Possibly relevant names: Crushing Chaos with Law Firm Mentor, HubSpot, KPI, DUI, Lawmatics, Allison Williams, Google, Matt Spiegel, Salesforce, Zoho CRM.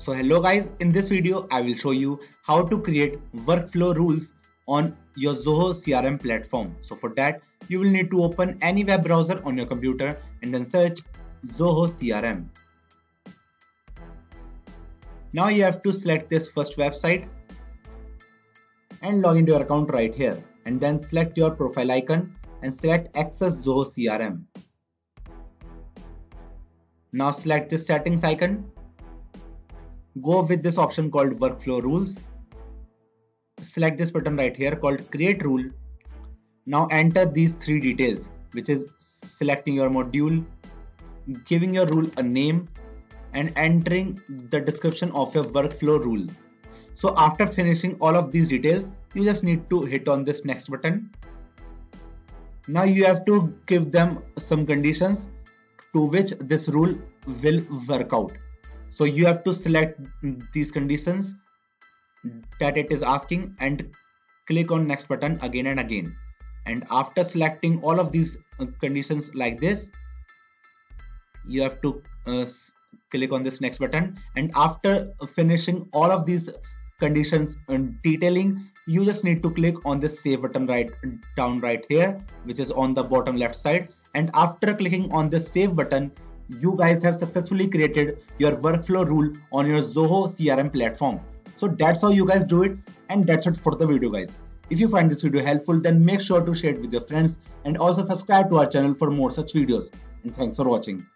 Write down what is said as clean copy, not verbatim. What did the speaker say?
So hello guys, in this video I will show you how to create workflow rules on your Zoho CRM platform. So for that you will need to open any web browser on your computer and then search Zoho CRM. Now you have to select this first website and log into your account right here, and then select your profile icon and select Access Zoho CRM. Now select this settings icon, go with this option called workflow rules, select this button right here called create rule. Now enter these three details, which is selecting your module, giving your rule a name and entering the description of your workflow rule. So after finishing all of these details, you just need to hit on this next button. Now you have to give them some conditions to which this rule will work out. So you have to select these conditions that it is asking and click on next button again and again. And after selecting all of these conditions like this, you have to click on this next button, and after finishing all of these conditions and detailing, you just need to click on this save button right down right here, which is on the bottom left side. And after clicking on this save button, you guys have successfully created your workflow rule on your Zoho CRM platform. So that's how you guys do it, and that's it for the video guys. If you find this video helpful, then make sure to share it with your friends and also subscribe to our channel for more such videos, and thanks for watching.